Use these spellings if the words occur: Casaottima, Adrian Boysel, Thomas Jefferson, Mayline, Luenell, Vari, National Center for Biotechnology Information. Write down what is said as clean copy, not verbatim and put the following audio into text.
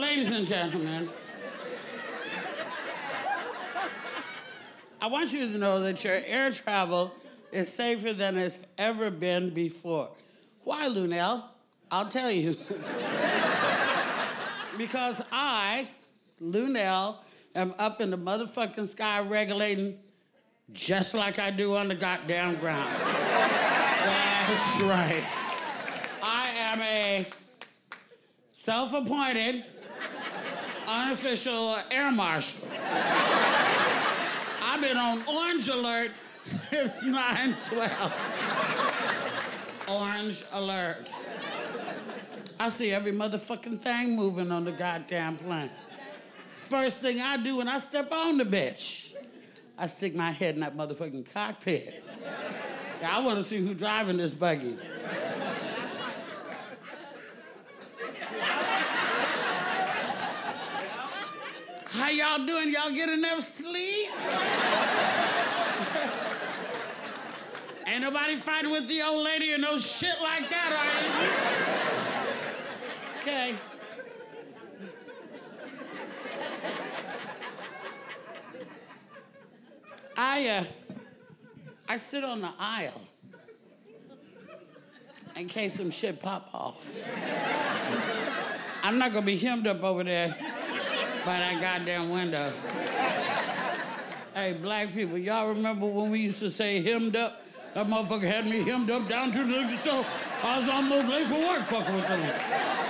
Ladies and gentlemen, I want you to know that your air travel is safer than it's ever been before. Why, Luenell? I'll tell you. Because I, Luenell, am up in the motherfucking sky regulating just like I do on the goddamn ground. That's right. I am a self-appointed, unofficial air marshal. I've been on orange alert since 9/12. Orange alert. I see every motherfucking thing moving on the goddamn plane. First thing I do when I step on the bitch, I stick my head in that motherfucking cockpit. Now, I want to see who's driving this buggy. How y'all doing? Y'all get enough sleep? Ain't nobody fighting with the old lady or no shit like that, are you? Okay. I sit on the aisle in case some shit pop off. I'm not gonna be hemmed up over there by that goddamn window. Hey, black people, y'all remember when we used to say hemmed up? That motherfucker had me hemmed up down to the liquor store. I was almost late for work fucking with them.